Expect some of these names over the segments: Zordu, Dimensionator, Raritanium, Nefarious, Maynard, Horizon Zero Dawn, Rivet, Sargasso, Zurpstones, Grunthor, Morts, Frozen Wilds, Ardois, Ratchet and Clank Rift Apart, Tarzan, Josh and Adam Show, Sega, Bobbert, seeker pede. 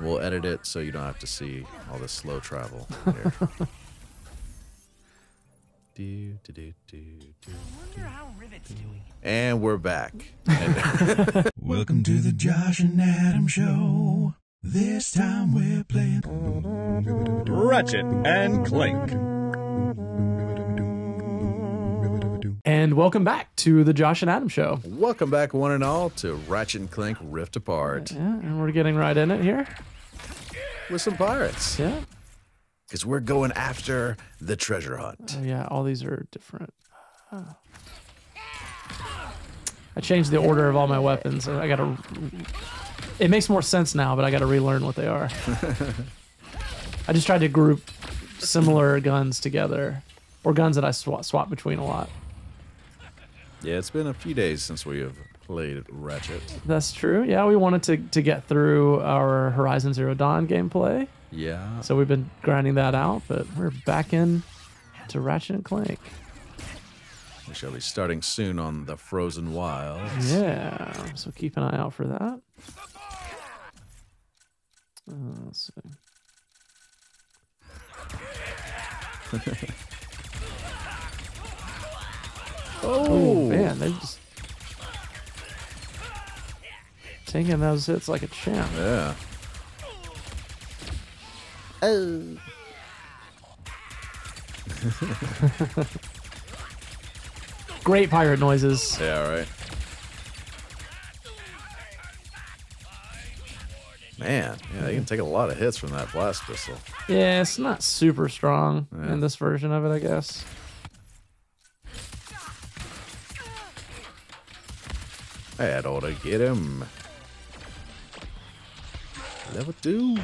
We'll edit it so you don't have to see all this slow travel here. And we're back. Welcome to the Josh and Adam Show. This time we're playing Ratchet and Clank. And welcome back to the Josh and Adam Show. Welcome back, one and all, to Ratchet and Clank Rift Apart. Yeah, and we're getting right in it here. With some pirates. Yeah. Because we're going after the treasure hunt. Yeah, all these are different. Oh. I changed the order of all my weapons. I gotta. It makes more sense now, but I gotta relearn what they are. I just tried to group similar guns together, or guns that I swap between a lot. Yeah, it's been a few days since we have played Ratchet. That's true. Yeah, we wanted to get through our Horizon Zero Dawn gameplay. Yeah. So we've been grinding that out, but we're back in to Ratchet and Clank. We shall be starting soon on the Frozen Wilds. Yeah. So keep an eye out for that. Let's see. Oh man, they're just taking those hits like a champ. Yeah. Oh. Great pirate noises. Yeah, right. Man, yeah, you can take a lot of hits from that blast pistol. Yeah, it's not super strong in this version of it, I guess. That ought to get him. Level 2.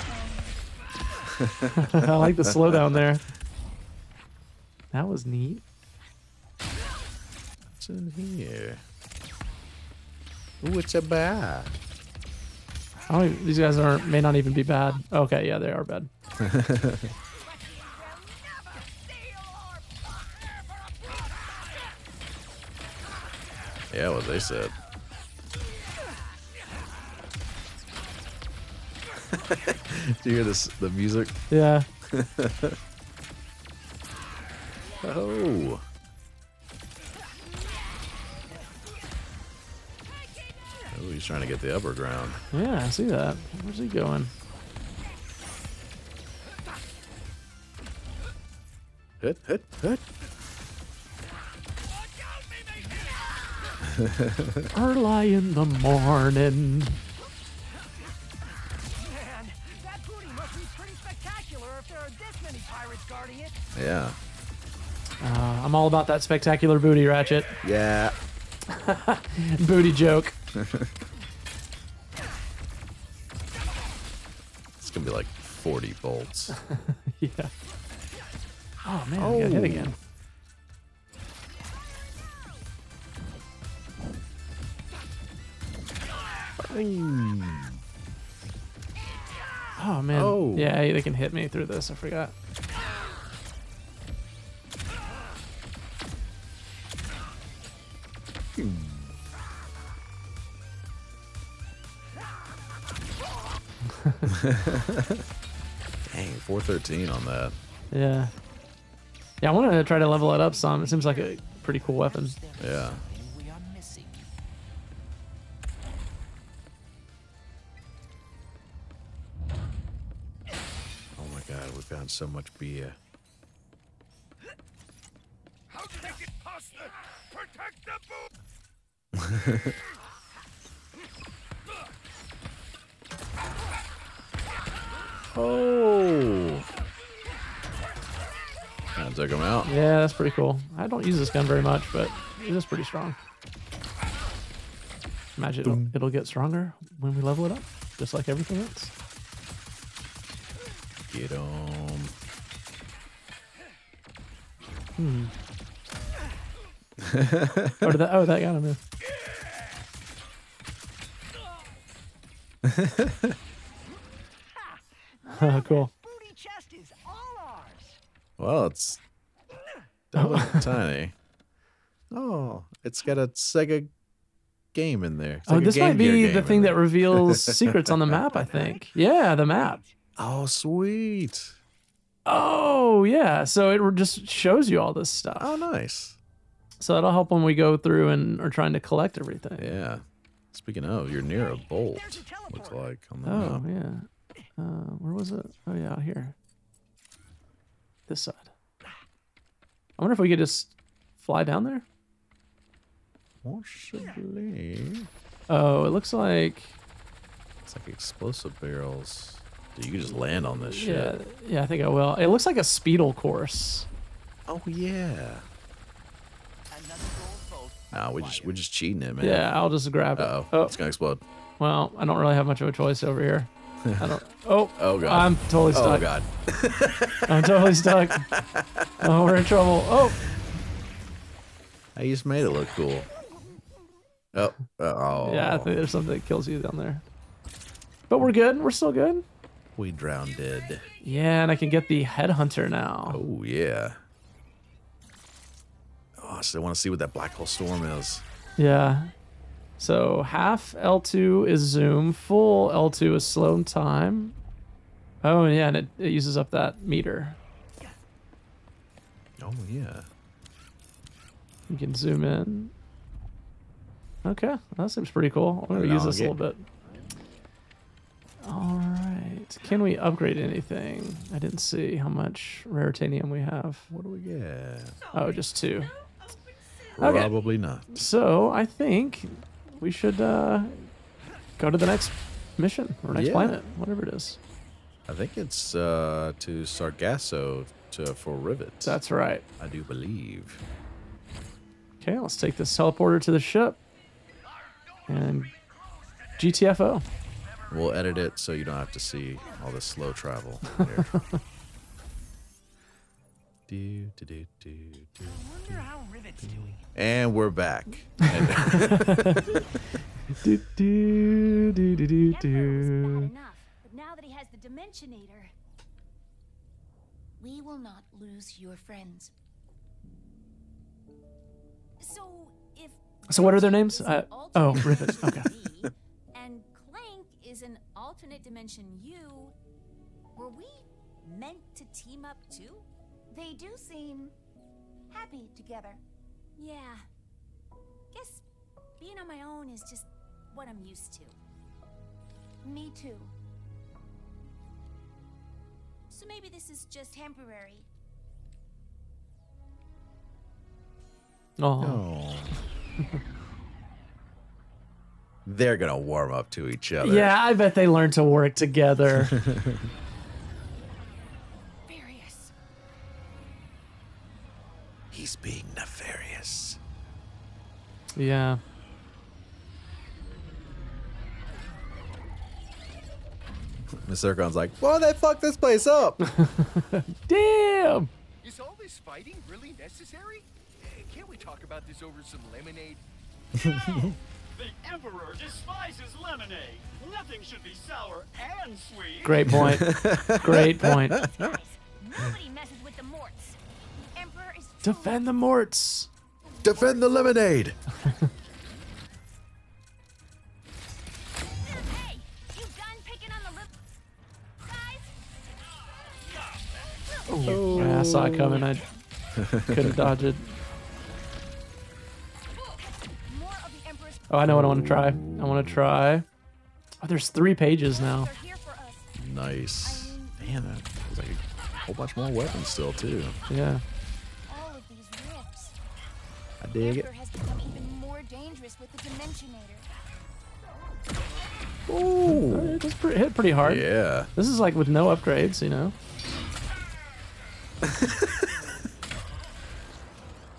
I like the slowdown there. That was neat. What's in here? Ooh, it's a bad. Oh, these guys aren't. May not even be bad. Okay, yeah, they are bad. Yeah, what they said. Do you hear this? The music. Yeah. Oh. Oh, he's trying to get the upper ground. Yeah, I see that. Where's he going? Hit! Hit! Hit! Early in the morning. Yeah. I'm all about that spectacular booty, Ratchet. Yeah. Booty joke. It's going to be like 40 bolts. Yeah. Oh, man. Oh. I got hit again. Oh. Oh, man. Oh. Yeah, they can hit me through this. I forgot. Dang, 413 on that. Yeah. Yeah, I want to try to level it up some. It seems like a pretty cool weapon. Yeah. Oh my god, we found so much beer. How take it past the protect the boot. Oh! I took him out. Yeah, that's pretty cool. I don't use this gun very much, but it is pretty strong. Imagine it'll get stronger when we level it up, just like everything else. Get him. Hmm. Oh, did that, oh, that got him. Yeah. Oh, cool. Well, it's that was tiny. Oh, it's got a Sega game in there. It's this might be the thing that reveals secrets on the map, I think. Yeah, the map. Oh, sweet. Oh, yeah. So it just shows you all this stuff. Oh, nice. So that'll help when we go through and are trying to collect everything. Yeah. Speaking of, you're near a bolt, looks like. On the map. Yeah. Where was it? Oh, yeah, out here. This side. I wonder if we could just fly down there? Possibly. Oh, it looks like... It's like explosive barrels. Dude, you can just land on this shit. Yeah, I think I will. It looks like a speedle course. Oh, yeah. Nah, we're just cheating it, man. Yeah, I'll just grab it. Uh-oh, it's gonna explode. Well, I don't really have much of a choice over here. I don't... Oh, oh God. I'm totally stuck. Oh, God. I'm totally stuck. Oh, we're in trouble. Oh. I just made it look cool. Oh. Uh-oh. Yeah, I think there's something that kills you down there. But we're good. We're still good. We drowned dead. Yeah, and I can get the headhunter now. Oh, yeah. Oh, I still want to see what that black hole storm is. Yeah. So half L2 is zoom, full L2 is slow time. Oh, yeah, and it uses up that meter. Oh, yeah. You can zoom in. Okay, that seems pretty cool. I'm going to use this a little bit. All right. Can we upgrade anything? I didn't see how much raritanium we have. What do we get? Oh, just 2. Okay. Probably not. So I think we should go to the next mission or next planet, whatever it is. I think it's to Sargasso for Rivet. That's right. I do believe. Okay, let's take this teleporter to the ship and GTFO. We'll edit it so you don't have to see all this slow travel. And we're back. Do, do, do, do, do, do. But now that he has the Dimensionator, we will not lose your friends. So what are their names? Rivet. Okay. And Clank is an alternate dimension U. Were we meant to team up too? They do seem happy together. Yeah. Guess being on my own is just what I'm used to. Me too. So maybe this is just temporary. Oh. They're gonna warm up to each other. Yeah, I bet they learn to work together. He's being nefarious. Yeah. Miss Zircon's like, why they fuck this place up? Damn! Is all this fighting really necessary? Can't we talk about this over some lemonade? No! The Emperor despises lemonade. Nothing should be sour and sweet. Great point. Great point. Guys, nobody messes with the Morts. Defend the Morts! Defend the lemonade! Hey, you done picking on the guys? Oh, yeah, I saw it coming. I couldn't dodge it. Oh, I know what I want to try. I want to try. Oh, there's 3 pages now. Nice. Damn, that was like a whole bunch more weapons still, too. Yeah. I dig it. Ooh, it just hit pretty hard. Yeah. This is like with no upgrades, you know.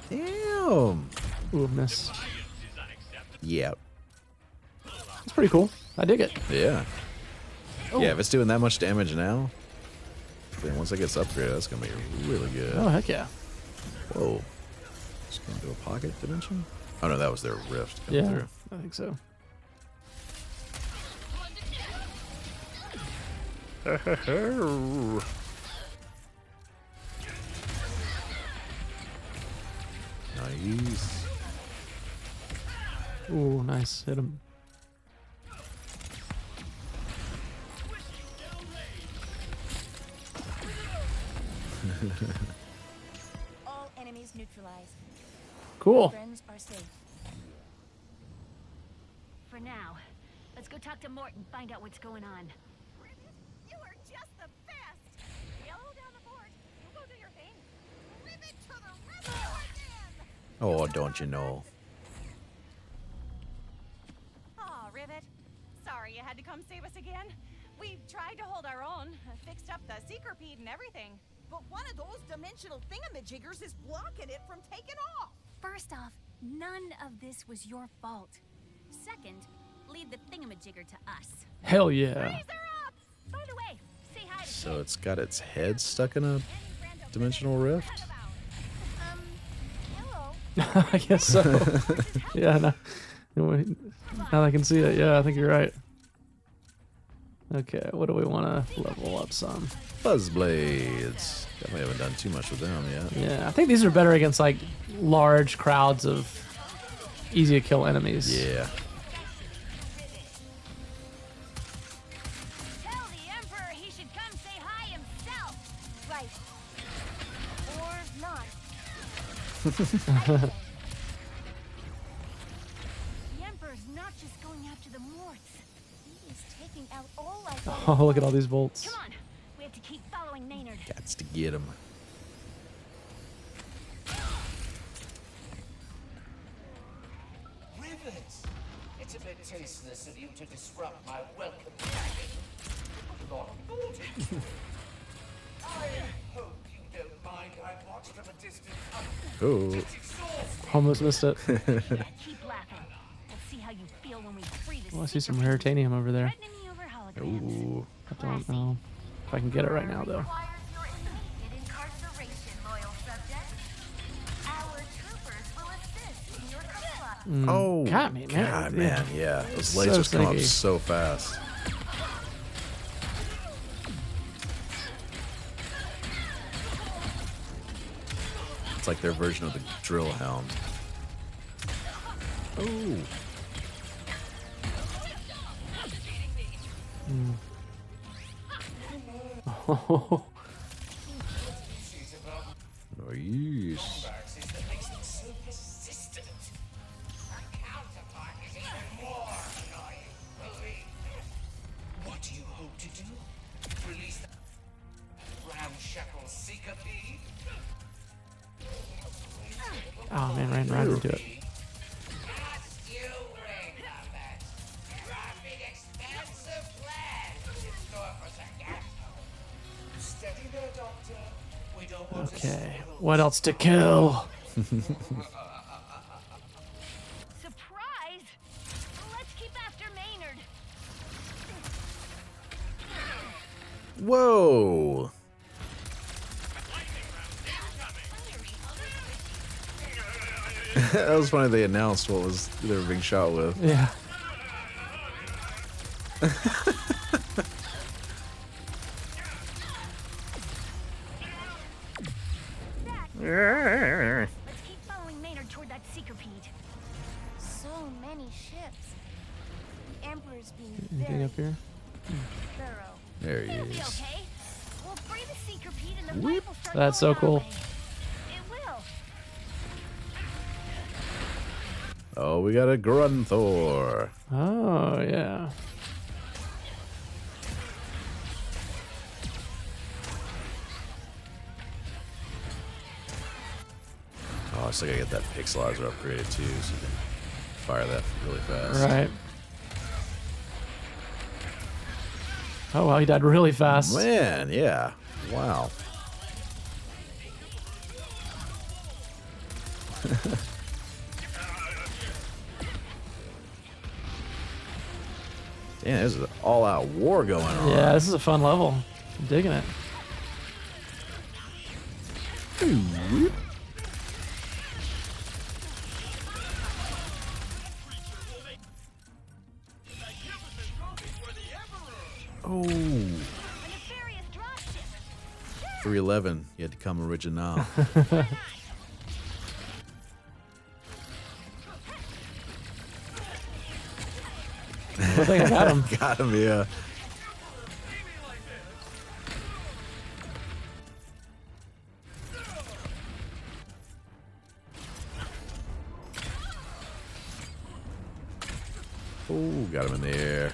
Damn. Ooh, miss. Yeah. It's pretty cool. I dig it. Yeah. Ooh. Yeah, if it's doing that much damage now, then once it gets upgraded, that's gonna be really good. Oh heck yeah. Whoa. Into a pocket dimension? Oh no, that was their rift coming through. I think so. Nice. Ooh, nice. Hit him. All enemies neutralized. Cool. Friends are safe. For now, let's go talk to Mort and find out what's going on. Rivet, you are just the best. Yellow down the board. You go do your thing. Rivet to the rescue again. Oh, don't you know? Oh, Rivet. Sorry you had to come save us again. We've tried to hold our own, fixed up the seeker peed and everything. But one of those dimensional thingamajiggers is blocking it from taking off. First off, none of this was your fault. Second, leave the thingamajigger to us. Hell yeah. Raise her up! By the way, say hi to so it's got its head stuck in a dimensional rift? Hello. I guess so. Yeah, now I can see it. Yeah, I think you're right. Okay, what do we want to level up some? Buzz blades. Definitely haven't done too much with them yet. Yeah, I think these are better against like large crowds of easy to kill enemies. Yeah. Tell the Emperor he should come say hi himself. Right. Or not. The Emperor's not just going after the Morts. He is taking out all life. Oh, look at all these bolts. Come on. We have to keep following Naynard. Gots to get him. It's a bit tasteless of you to disrupt my welcome wagon. Lord Bolton. I hope you don't mind I watched from a distance. Ooh. Almost missed it. Keep laughing. We'll see how you feel when we free this. Oh, I see some raritanium over there. Ooh. I don't know if I can get it right now though. Oh, got me, man. God, man, yeah. Those lasers come up so fast. It's like their version of the drill hound. Oh. Mm. Oh. Nice. Oh man, ran into it. Okay, what else to kill? Surprise! Let's keep after Maynard. Whoa! That was funny. They announced what was they were being shot with. Yeah. Let's keep following Maynard toward that seeker pede. So many ships. The Emperor's being very up here. Thorough. There he is. Okay. We'll free the seeker pede and the fight will start. That's so cool. Oh, we got a Grunthor. Oh, yeah. Oh, so I gotta get that pixelizer upgraded too, so you can fire that really fast. Right. Oh, wow, he died really fast. Man, yeah. Wow. Yeah, there's an all-out war going on. Yeah, this is a fun level. I'm digging it. Ooh. Oh. 311. You had to come original. I think I got him. Got him, yeah. Oh, got him in the air.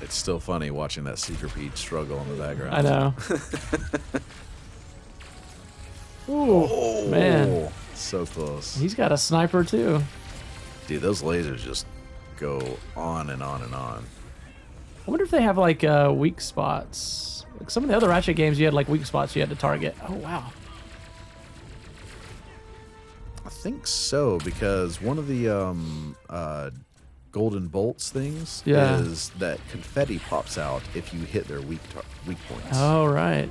It's still funny watching that Seeker Pete struggle in the background. I know. Ooh, oh, man. So close. He's got a sniper, too. Dude, those lasers just go on and on and on. I wonder if they have, like, weak spots. Like some of the other Ratchet games, you had, like, weak spots you had to target. Oh, wow. I think so, because one of the... golden bolts things is that confetti pops out if you hit their weak points. Oh, right.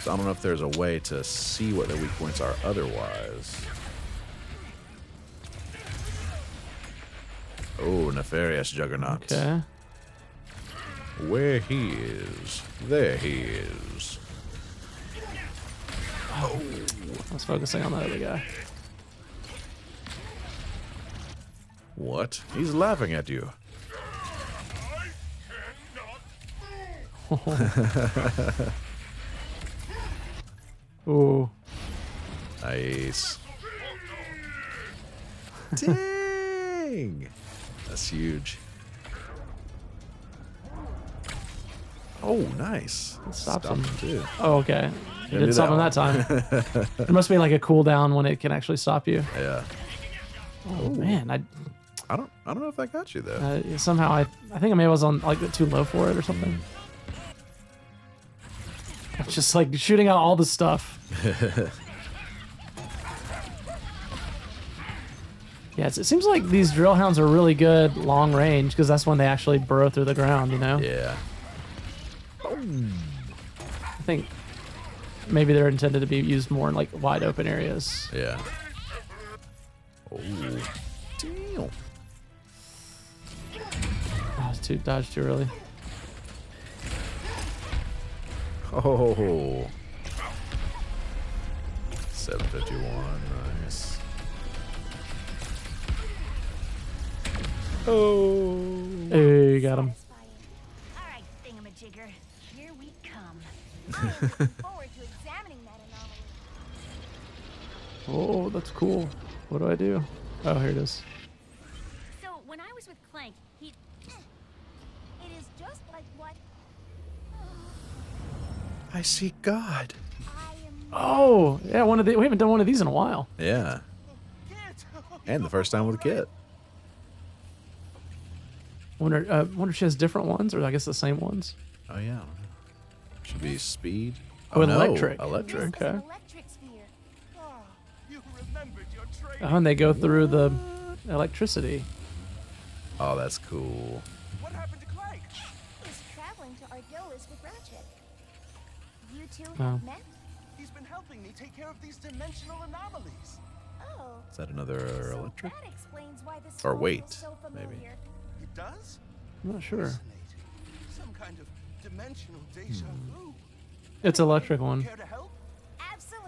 So I don't know if there's a way to see what their weak points are otherwise. Oh, Nefarious Juggernaut. Okay. Where he is, there he is. Oh. I was focusing on that other guy. What? He's laughing at you. Ooh. Nice. Dang. That's huge. Oh, nice. It stopped him. Too. Oh, okay. It did stop him that time. It must be like a cooldown when it can actually stop you. Yeah. Oh, ooh. Man. I don't know if I got you though. Somehow I think I maybe was on like too low for it or something. I'm just like shooting out all the stuff. Yeah, it seems like these drill hounds are really good long range because that's when they actually burrow through the ground, you know. Yeah. I think maybe they're intended to be used more in like wide open areas. Yeah. Ooh. Damn. Dodged too early. Oh. 751, nice. Oh. Hey, you got him. All right, thingamajigger. Here we come. I look forward to examining that anomaly. Oh, that's cool. What do I do? Oh, here it is. So when I was with Clank, he... It is just like what... I see God. Oh, yeah, one of the... We haven't done one of these in a while. Yeah. And the first time with Kit. Wonder if she has different ones, or I guess the same ones. Oh, yeah. Should be speed. Oh, no. Electric. Electric. Okay. Oh, and they go through the electricity. Oh, that's cool. What happened to Clank? He's traveling to Ardois with Ratchet. You two have met? He's been helping me take care of these dimensional anomalies. Oh. Is that another electric? So that explains why this or wait, so maybe. It does? I'm not sure. Some kind of dimensional deja vu. It's electric one. Care to help? Absolutely.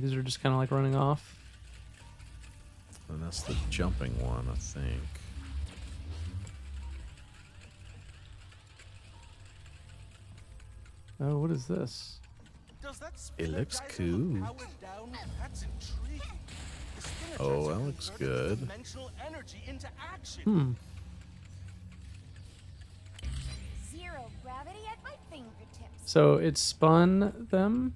These are just kind of like running off. And that's the jumping one, I think. Oh, what is this? It looks cool. Oh, that looks good. Hmm. Zero gravity at my fingertips. So it spun them.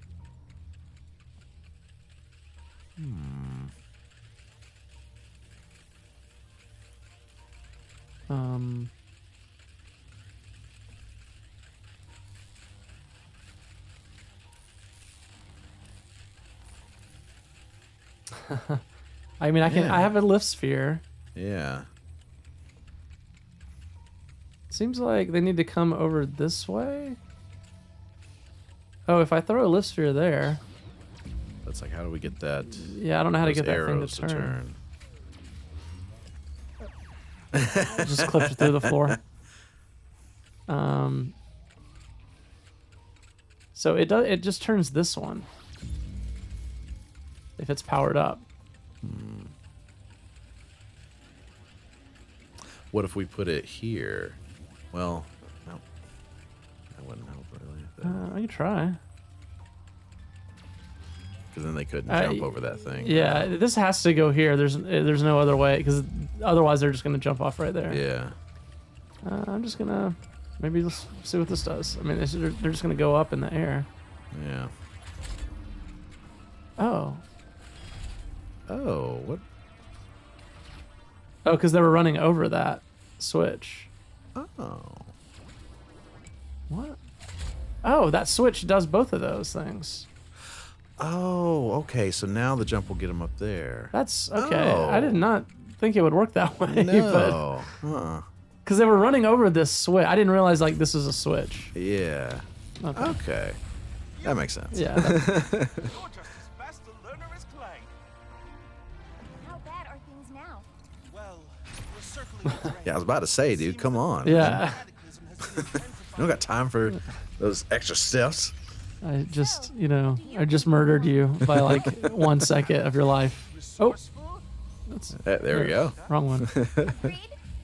I mean, I can. Yeah. I have a lift sphere. Yeah. Seems like they need to come over this way. Oh, if I throw a lift sphere there. It's like, how do we get that? Yeah, I don't know how to get that thing to turn. I just clipped it through the floor. So it just turns this one. if it's powered up. Hmm. What if we put it here? Well, no. That wouldn't help really. I could try. Because then they couldn't jump over that thing. Yeah, this has to go here. There's no other way, because otherwise they're just going to jump off right there. Yeah. I'm just going to... Maybe let's see what this does. I mean, they're just going to go up in the air. Yeah. Oh. Oh, what? Oh, because they were running over that switch. Oh. What? Oh, that switch does both of those things. Oh, okay. So now the jump will get them up there. That's okay. Oh. I did not think it would work that way. No. Because they were running over this switch. I didn't realize like this was a switch. Yeah. Okay. Okay. That makes sense. Yeah. Yeah, I was about to say, dude, come on. Yeah. You don't got time for those extra steps. I just, you know, I just murdered you by like 1 second of your life. Oh. That's, there we go. Wrong one. Agreed.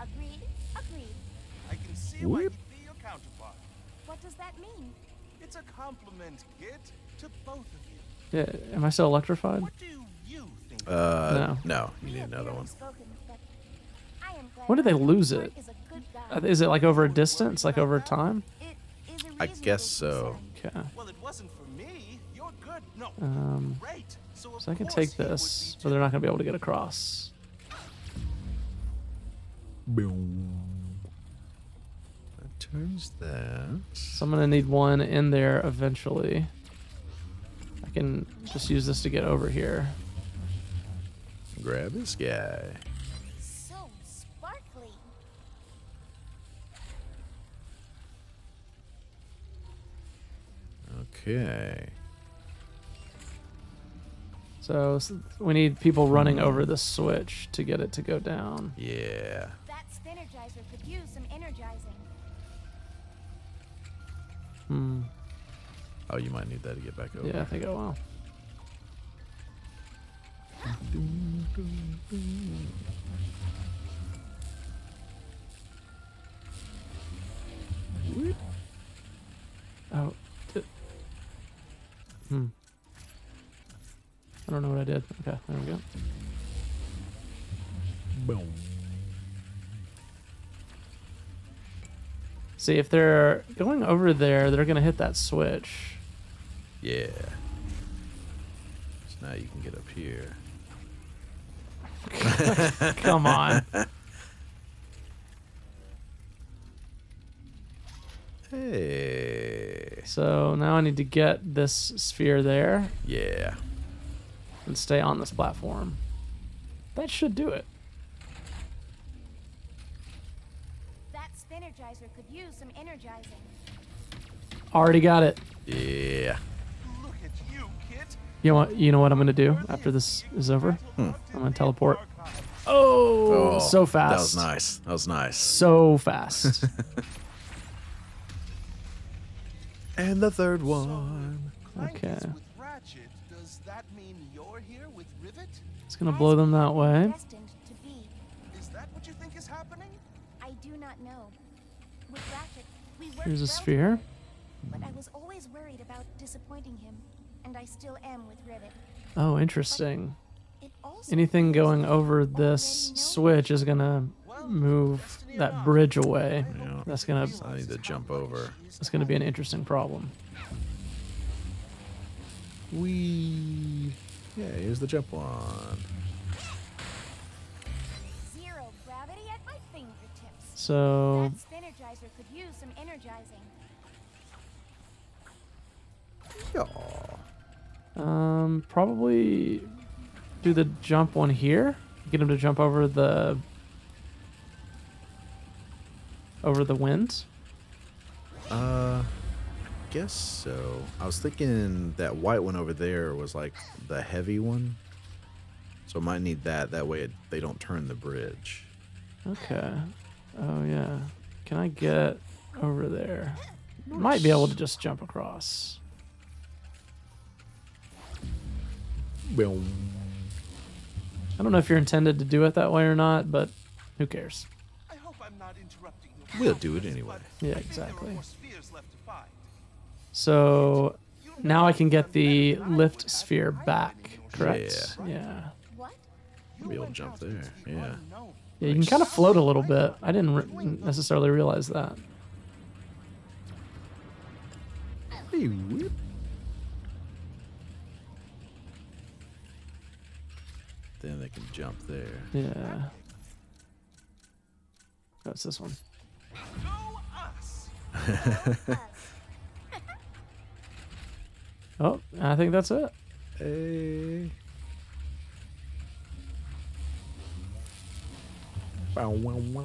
I can see why you'd be your counterpart. What does that mean? It's a compliment, kid, to both of you. Yeah, am I still electrified? What do you think? No, you need another one. When did they lose it? Is it like over a distance, like over time? I guess so. Okay. So I can take this, but they're not going to be able to get across. Boom. That turns that. So I'm going to need one in there eventually. I can just use this to get over here. Grab this guy. Okay. So we need people running over the switch to get it to go down. Yeah. That spinergizer could use some energizing. Hmm. Oh, you might need that to get back over. Yeah, I think I will. Oh. Hmm. I don't know what I did. Okay, there we go. Boom. See, if they're going over there, they're going to hit that switch. Yeah. So now you can get up here. Come on. Hey. So now I need to get this sphere there. Yeah. And stay on this platform. That should do it. That spinergizer could use some energizing. Already got it. Yeah. Look at you, kid. You know what I'm gonna do after this is over? I'm gonna teleport. Oh, so fast. That was nice. That was nice. So fast. And the third one. Okay. Does that mean you're here with Rivet? It's gonna blow them that way. Is that what you think is happening? I do not know. With Ratchet, we worked. Here's a sphere. But I was always worried about disappointing him, and I still am with Rivet. Oh, interesting. Anything going over this switch is gonna move that bridge away. Yeah. That's gonna. I need to jump over. It's gonna be an interesting problem. Wee. Yeah, here's the jump one. Zero gravity at my fingertips. So. That spinergizer could use some energizing. Yeah. Probably do the jump one here. Get him to jump over the. Over the wind? I guess so. I was thinking that white one over there was like the heavy one. So I might need that. That way they don't turn the bridge. Okay. Oh, yeah. Can I get over there? Might be able to just jump across. I don't know if you're intended to do it that way or not, but who cares? I hope I'm not interrupting your we'll do it anyway. Yeah, exactly. So now I can get the lift sphere back, correct? Yeah. Yeah. Maybe I'll jump there. Yeah. Yeah, you can kind of float a little bit. I didn't necessarily realize that. Hey, whoop. Then they can jump there. Yeah. That's this one. Oh, I think that's it. Hey.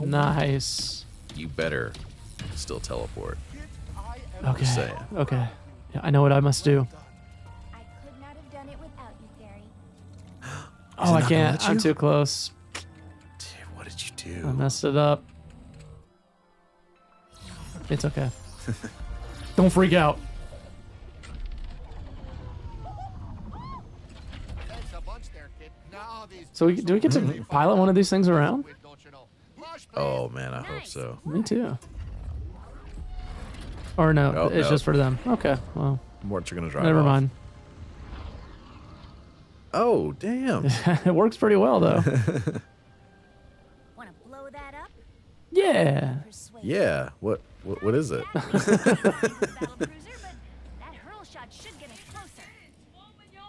Nice. You better still teleport. Okay. Okay. Yeah, I know what I must do. I could not have done it without you, Gary. Oh, I can't. I'm too close. Dude, what did you do? I messed it up. It's okay. Don't freak out. So we, do we get to pilot one of these things around? Oh man, I hope so. Me too. Or no, oh, it's just for them. Okay, well. Morts are gonna drive. Never mind. Oh damn! It works pretty well though. Wanna blow that up? Yeah. Yeah. What is it?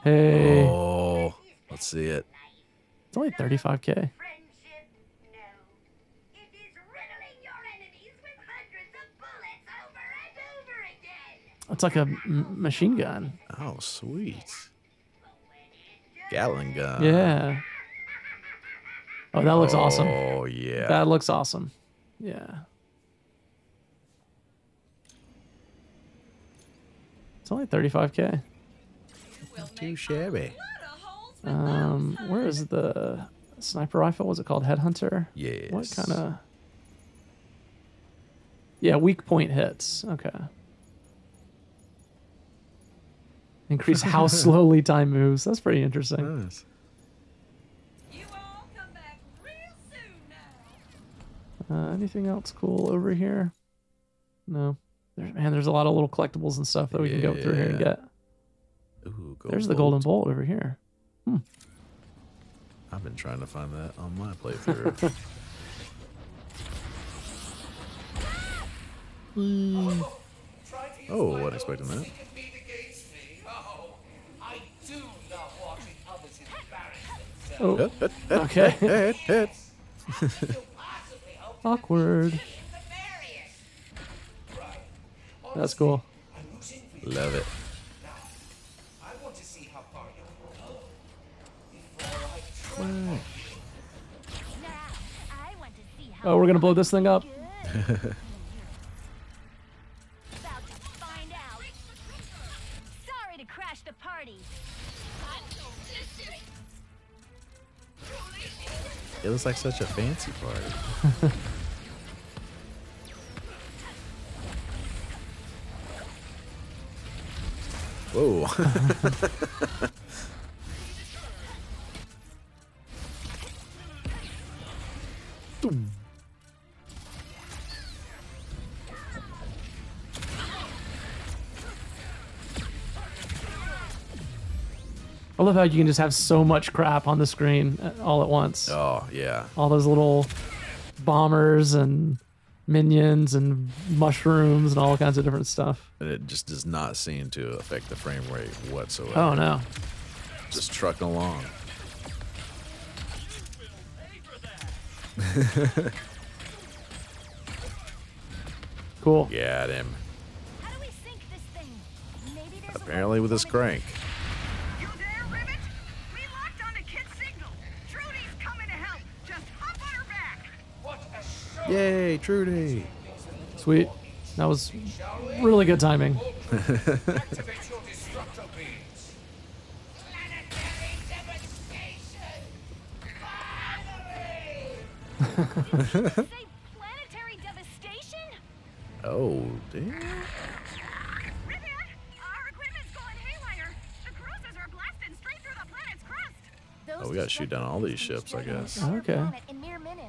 Hey. Oh, let's see it. It's only 35K. It's like a machine gun. Oh, sweet. Gatling gun. Yeah. Oh, that looks awesome. Oh, yeah. That looks awesome. Yeah. It's only 35K. Not too shabby. Where is the sniper rifle? Was it called Headhunter? Yes. What kind of... Yeah, weak point hits. Okay. Increase how slowly time moves. That's pretty interesting. Nice. You all come back real soon now. Anything else cool over here? No. There's a lot of little collectibles and stuff that we can go through here and get. Ooh, there's the golden bolt over here. Hmm. I've been trying to find that on my playthrough. Oh, I wasn't expecting that. Oh. Okay. Awkward. That's cool. Love it. Oh, we're gonna blow this thing up. It looks like such a fancy party. Whoa. I love how you can just have so much crap on the screen all at once. Oh, yeah. All those little bombers and minions and mushrooms and all kinds of different stuff. And it just does not seem to affect the frame rate whatsoever. Oh, no. Just trucking along. Cool. Got him. How do we sink this thing? Maybe apparently with his crank. Yay, Trudy! Sweet. That was really good timing. Planetary devastation? Oh, damn. Rivet, our equipment's going haywire. The cruisers are blasting straight through the planet's we gotta shoot down all these ships, I guess. Okay. In mere minutes,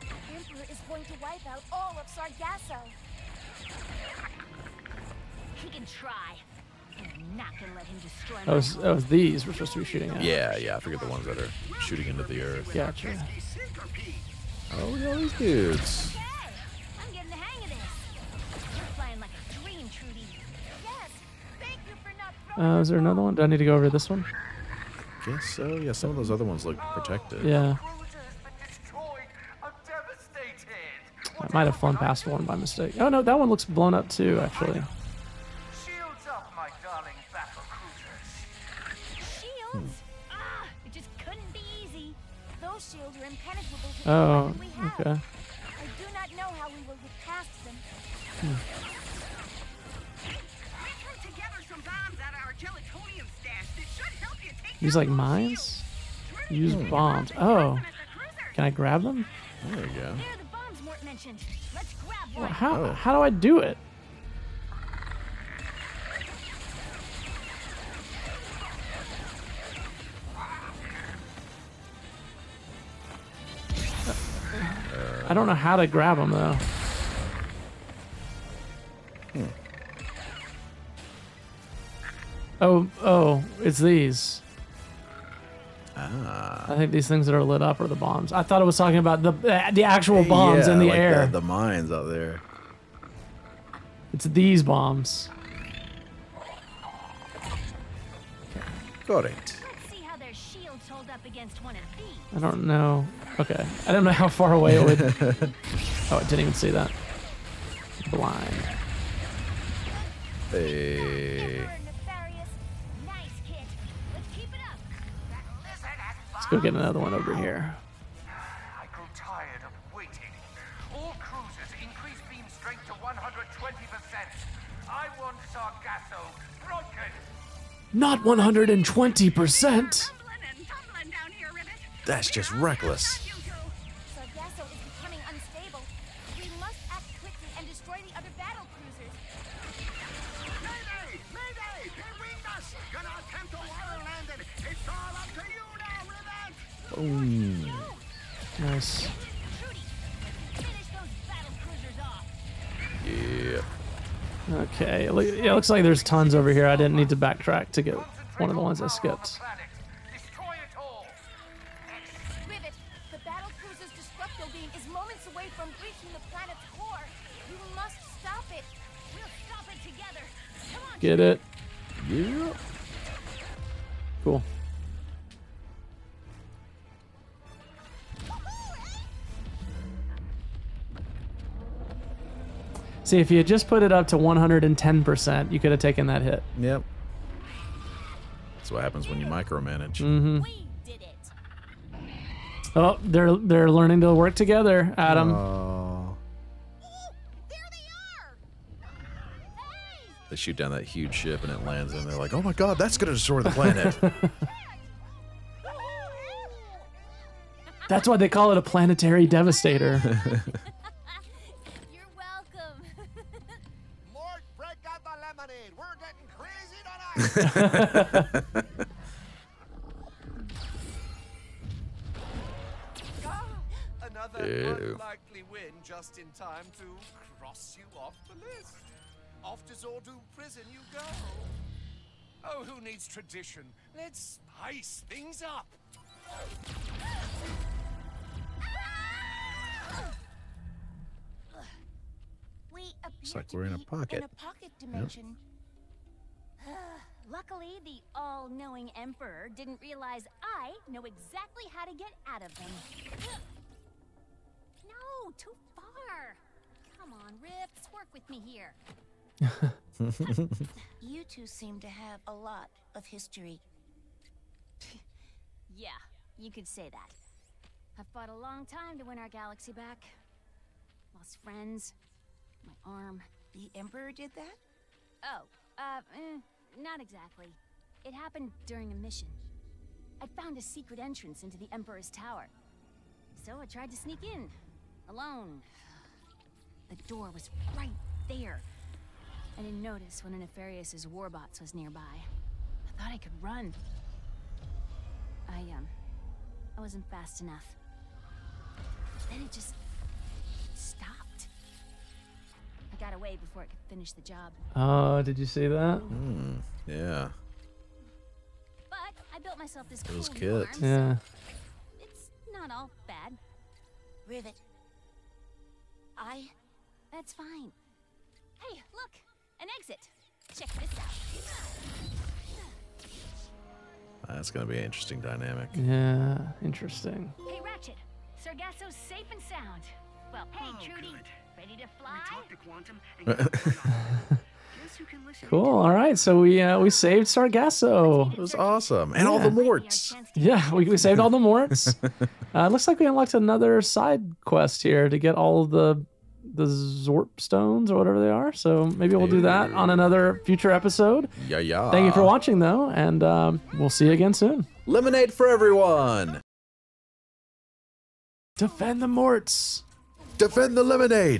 the Emperor is going to wipe out all of Sargasso. He can try. That was these we're supposed to be shooting at. Yeah, yeah, I forget the ones that are shooting into the earth. Gotcha. Oh, look at all these dudes. Okay, I'm getting the hang of this. You're flying like a dream, Trudy. Yes, thank you for not throwing. Is there another one? Do I need to go over this one? I guess so. Yeah, some of those other ones look protected. Yeah. I might have flown past one by mistake. Oh, no, that one looks blown up too, actually. Oh, okay. I do not know how we will get past them. Use like mines? Use bombs. Oh. Can I grab them? There you go. Well, how do I do it? I don't know how to grab them though. Oh, it's these. I think these things that are lit up are the bombs. I thought it was talking about the actual bombs in the like air. The mines out there. It's these bombs. Got it. I don't know. Okay. I don't know how far away it would. Oh, I didn't even see that. Blind. Hey. Let's go get another one over here. I grow tired of waiting. All cruisers increase beam strength to 120%. I want Sargasso broken. Not 120%. That's just reckless. Sargasso is becoming unstable. We must act quickly and destroy the other battle cruisers. Mayday! Mayday! They winged us! Gonna attempt a water landing! It's all up to you now, Rivet! Oh, nice. Yeah. Okay. It looks like there's tons over here. I didn't need to backtrack to get one of the ones I skipped. Get it? Yeah. Cool. See, if you had just put it up to 110%, you could have taken that hit. Yep. That's what happens when you micromanage. Mm-hmm. Oh, they're learning to work together, Adam. They shoot down that huge ship and it lands and they're like, oh my god, that's gonna destroy the planet. That's why they call it a planetary devastator. You're welcome. Mort, break out the lemonade. We're getting crazy tonight. Another unlikely win just in time to cross you off the list. Off to Zordu prison you go. Oh, who needs tradition? Let's spice things up. It's like we're in a pocket. In a pocket dimension. Yep. Luckily, the all-knowing Emperor didn't realize I know exactly how to get out of them. No, too far. Come on, Rips, work with me here. You two seem to have a lot of history. Yeah, you could say that. I've fought a long time to win our galaxy back. Lost friends, my arm. The Emperor did that? Oh, not exactly. It happened during a mission. I found a secret entrance into the Emperor's tower. So I tried to sneak in, alone. The door was right there. I didn't notice when Nefarious' warbots was nearby. I thought I could run. I I wasn't fast enough. Then it just stopped. I got away before it could finish the job. Oh, did you see that? Mm, yeah. But I built myself this cool new arm, yeah. So it's not all bad. Rivet. That's fine. Hey, look, an exit. Check this out. That's gonna be an interesting dynamic. Yeah, interesting. Hey, Ratchet. Sargasso's safe and sound. Well, hey, Trudy, ready to fly? Talk to Quantum and cool. All right, so we saved Sargasso. It was awesome, and all the Morts. Yeah, we saved all the Morts. Looks like we unlocked another side quest here to get all of the Zurpstones or whatever they are. So maybe we'll do that on another future episode. Yeah, yeah. Thank you for watching, though, and we'll see you again soon. Lemonade for everyone. Defend the Morts. Defend the lemonade.